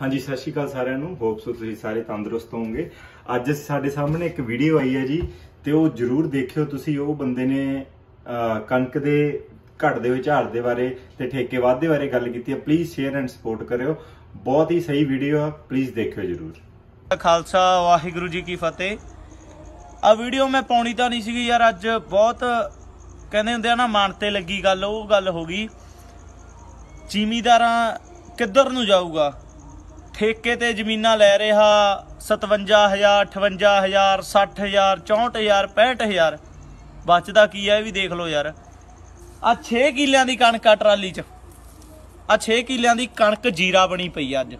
ਹਾਂਜੀ ਸਤਿ ਸ਼੍ਰੀ ਅਕਾਲ ਸਾਰਿਆਂ ਨੂੰ। ਹੋਪ ਸੋ ਤੁਸੀਂ ਸਾਰੇ ਤੰਦਰੁਸਤ ਹੋਵੋਗੇ। ਅੱਜ ਸਾਡੇ ਸਾਹਮਣੇ ਇੱਕ ਵੀਡੀਓ ਆਈ ਹੈ ਜੀ, ਤੇ ਉਹ ਜ਼ਰੂਰ ਦੇਖਿਓ ਤੁਸੀਂ। ਉਹ ਬੰਦੇ ਨੇ ਕਣਕ ਦੇ ਘਟਦੇ ਹੋਏ ਝਾੜ ਦੇ ਬਾਰੇ ਤੇ ਠੇਕੇ ਵਾਧੇ ਬਾਰੇ ਗੱਲ ਕੀਤੀ ਹੈ। ਪਲੀਜ਼ ਸ਼ੇਅਰ ਐਂਡ ਸਪੋਰਟ ਕਰਿਓ, ਬਹੁਤ ਹੀ ਸਹੀ ਵੀਡੀਓ ਆ, ਪਲੀਜ਼ ਦੇਖਿਓ ਜ਼ਰੂਰ। ਖਾਲਸਾ ਵਾਹਿਗੁਰੂ ਜੀ ਕੀ ਫਤਿਹ। ਆ ਵੀਡੀਓ ਮੈਂ ਪਾਉਣੀ ਤਾਂ ਨਹੀਂ ਸੀਗੀ ਯਾਰ, ਅੱਜ ਬਹੁਤ ਕਹਿੰਦੇ ਹੁੰਦੇ ਆ ਨਾ ਮਨ ਤੇ ਲੱਗੀ ਗੱਲ, ਉਹ ਗੱਲ ਹੋ ਗਈ। ਜ਼ਿਮੀਂਦਾਰਾਂ ਕਿੱਧਰ ਨੂੰ ਜਾਊਗਾ? ਠੇਕੇ ਤੇ ਜ਼ਮੀਨਾਂ ਲੈ ਰਿਹਾ 57000 58000 60000 64000 65000, ਬਚਦਾ ਕੀ ਹੈ ਇਹ ਵੀ ਦੇਖ ਲਓ ਯਾਰ। ਆ 6 ਕਿੱਲਿਆਂ ਦੀ ਕਣਕ ਆ ਟਰਾਲੀ 'ਚ, ਆ 6 ਕਿੱਲਿਆਂ ਦੀ ਕਣਕ ਜੀਰਾ ਬਣੀ ਪਈ ਅੱਜ।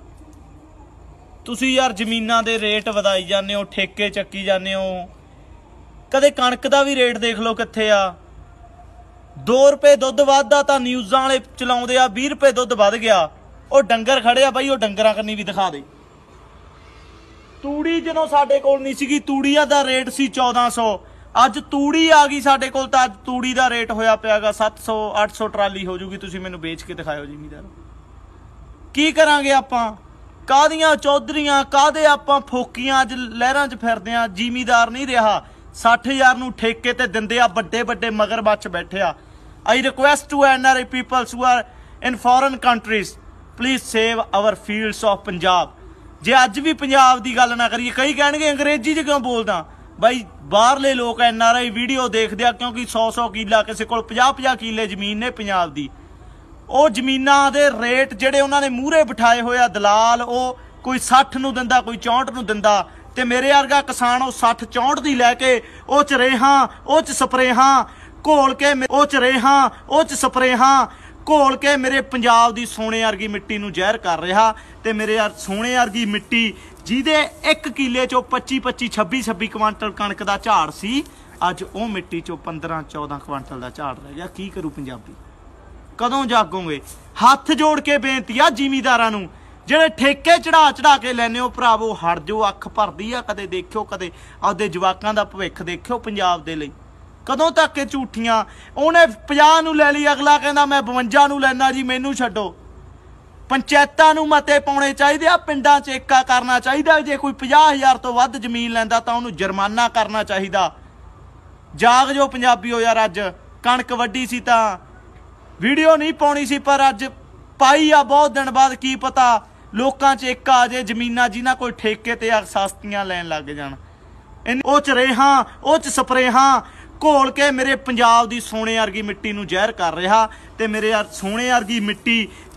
ਤੁਸੀਂ ਯਾਰ ਜ਼ਮੀਨਾਂ ਦੇ ਰੇਟ ਵਧਾਈ ਜਾਂਦੇ ਹੋ, ਠੇਕੇ ਚੱਕੀ ਜਾਂਦੇ ਹੋ, ਕਦੇ ਕਣਕ ਦਾ ਵੀ ਰੇਟ ਦੇਖ ਲਓ ਕਿੱਥੇ ਆ। 2 ਰੁਪਏ ਦੁੱਧ ਵੱਧਦਾ ਤਾਂ ਨਿਊਜ਼ਾਂ ਵਾਲੇ ਚਲਾਉਂਦੇ ਆ 20 ਰੁਪਏ ਦੁੱਧ ਵੱਧ ਗਿਆ। ਉਹ ਡੰਗਰ ਖੜੇ ਆ ਬਾਈ, ਉਹ ਡੰਗਰਾਂ ਕਰਨੀ ਵੀ ਦਿਖਾ ਦੇ। ਤੂੜੀ ਜਦੋਂ ਸਾਡੇ ਕੋਲ ਨਹੀਂ ਸੀਗੀ, ਤੂੜੀਆ ਦਾ ਰੇਟ ਸੀ 1400, ਅੱਜ ਤੂੜੀ ਆ ਗਈ ਸਾਡੇ ਕੋਲ ਤਾਂ ਅੱਜ ਤੂੜੀ ਦਾ ਰੇਟ ਹੋਇਆ ਪਿਆਗਾ 700 800 ਟਰਾਲੀ ਹੋ ਜੂਗੀ। ਤੁਸੀਂ ਮੈਨੂੰ ਵੇਚ ਕੇ ਦਿਖਾਇਓ ਜ਼ਿਮੀਂਦਾਰ, ਕੀ ਕਰਾਂਗੇ ਆਪਾਂ? ਕਾਹਦੀਆਂ ਚੌਧਰੀਆਂ, ਕਾਹਦੇ ਆਪਾਂ ਫੋਕੀਆਂ ਅੱਜ ਲਹਿਰਾਂ 'ਚ ਫਿਰਦੇ ਆ। ਜ਼ਿਮੀਂਦਾਰ ਨਹੀਂ ਰਿਹਾ, 60000 ਨੂੰ ਠੇਕੇ ਤੇ ਦਿੰਦੇ ਆ ਵੱਡੇ ਵੱਡੇ ਮਗਰ ਬੱਚ ਬੈਠੇ ਆ। I request to NRI peoples who are in foreign countries, please save our fields of Punjab. ਜੇ ਅੱਜ ਵੀ ਪੰਜਾਬ ਦੀ ਗੱਲ ਨਾ ਕਰੀਏ, ਕਈ ਕਹਿਣਗੇ ਅੰਗਰੇਜ਼ੀ 'ਚ ਕਿਉਂ ਬੋਲਦਾ ਬਾਈ। ਬਾਹਰਲੇ ਲੋਕ NRI ਵੀਡੀਓ ਦੇਖਦੇ ਆ ਕਿਉਂਕਿ 100-100 ਕਿੱਲਾ, ਕਿਸੇ ਕੋਲ 50-50 ਕਿੱਲੇ ਜ਼ਮੀਨ ਨੇ ਪੰਜਾਬ ਦੀ। ਉਹ ਜ਼ਮੀਨਾਂ ਦੇ ਰੇਟ ਜਿਹੜੇ ਉਹਨਾਂ ਨੇ ਮੂਹਰੇ ਬਿਠਾਏ ਹੋਏ ਆ ਦਲਾਲ, ਉਹ ਕੋਈ 60 ਨੂੰ ਦਿੰਦਾ, ਕੋਈ 64 ਨੂੰ ਦਿੰਦਾ, ਤੇ ਮੇਰੇ ਵਰਗਾ ਕਿਸਾਨ ਉਹ 60 64 ਦੀ ਲੈ ਕੇ ਉਹ 'ਚ ਰੇਹਾਂ, ਉਹ 'ਚ ਸਪਰੇਹਾਂ ਘੋਲ ਕੇ, ਉਹ 'ਚ ਰੇਹਾਂ, ਉਹ 'ਚ ਸਪਰੇਹਾਂ ਘੋਲ ਕੇ ਮੇਰੇ ਪੰਜਾਬ ਦੀ ਸੋਨੇ ਵਰਗੀ ਮਿੱਟੀ ਨੂੰ ਜ਼ਹਿਰ ਕਰ ਰਿਹਾ। ਤੇ ਮੇਰੇ ਯਾਰ ਸੋਨੇ ਵਰਗੀ ਮਿੱਟੀ ਜਿਹਦੇ ਇੱਕ ਕਿੱਲੇ 'ਚੋਂ 25-26 ਕੁਆਂਟਲ ਕਣਕ ਦਾ ਝਾੜ ਸੀ, ਅੱਜ ਉਹ ਮਿੱਟੀ 'ਚੋਂ 15-14 ਕੁਆਂਟਲ ਦਾ ਝਾੜ ਰਹਿ ਗਿਆ। ਕੀ ਕਰੂ ਪੰਜਾਬੀ? ਕਦੋਂ ਜਾਗੋਗੇ? ਹੱਥ ਜੋੜ ਕੇ ਬੇਨਤੀ ਆ ਜ਼ਿਮੀਂਦਾਰਾਂ ਨੂੰ, ਜਿਹੜੇ ਠੇਕੇ ਚੜਾ ਕੇ ਲੈਨੇ ਹੋ ਭਰਾਵੋ, ਹਟ ਜਾਓ। ਅੱਖ ਭਰਦੀ ਆ, ਕਦੇ ਦੇਖਿਓ, ਕਦੇ ਆਪਦੇ ਜਵਾਕਾਂ ਦਾ ਭਵਿੱਖ ਦੇਖਿਓ ਪੰਜਾਬ ਦੇ ਲਈ। ਕਦੋਂ ਤੱਕ ਇਹ ਝੂਠੀਆਂ? ਉਹਨੇ 50 ਨੂੰ ਲੈ ਲਈ, ਅਗਲਾ ਕਹਿੰਦਾ ਮੈਂ 52 ਨੂੰ ਲੈਣਾ ਜੀ, ਮੈਨੂੰ ਛੱਡੋ। ਪੰਚਾਇਤਾਂ ਨੂੰ ਮਤੇ ਪਾਉਣੇ ਚਾਹੀਦੇ ਆ, ਪਿੰਡਾਂ 'ਚ ਏਕਾ ਕਰਨਾ ਚਾਹੀਦਾ। ਜੇ ਕੋਈ 50000 ਤੋਂ ਵੱਧ ਜ਼ਮੀਨ ਲੈਂਦਾ ਤਾਂ ਉਹਨੂੰ ਜੁਰਮਾਨਾ ਕਰਨਾ ਚਾਹੀਦਾ। ਜਾਗ ਜੋ ਪੰਜਾਬੀਓ ਯਾਰ। ਅੱਜ ਕਣਕ ਵੱਢੀ ਸੀ ਤਾਂ ਵੀਡੀਓ ਨਹੀਂ ਪਾਉਣੀ ਸੀ, ਪਰ ਅੱਜ ਪਾਈ ਆ ਬਹੁਤ ਦਿਨ ਬਾਅਦ। ਕੀ ਪਤਾ ਲੋਕਾਂ 'ਚ ਏਕਾ ਆ ਜੇ, ਜ਼ਮੀਨਾਂ ਜਿਹਨਾਂ ਕੋਈ ਠੇਕੇ ਤੇ ਆ ਸਸਤੀਆਂ ਲੈਣ ਲੱਗ ਜਾਣ। ਉਹ 'ਚ ਰੇਹਾਂ, ਉਹ 'ਚ ਸਪਰੇਹਾਂ ਘੋਲ ਕੇ ਮੇਰੇ ਪੰਜਾਬ ਦੀ ਸੋਨੇ ਵਰਗੀ ਮਿੱਟੀ ਨੂੰ ਜ਼ਹਿਰ ਕਰ ਰਿਹਾ। ਤੇ ਮੇਰੇ ਯਾਰ ਸੋਨੇ ਵਰਗੀ ਮਿੱਟੀ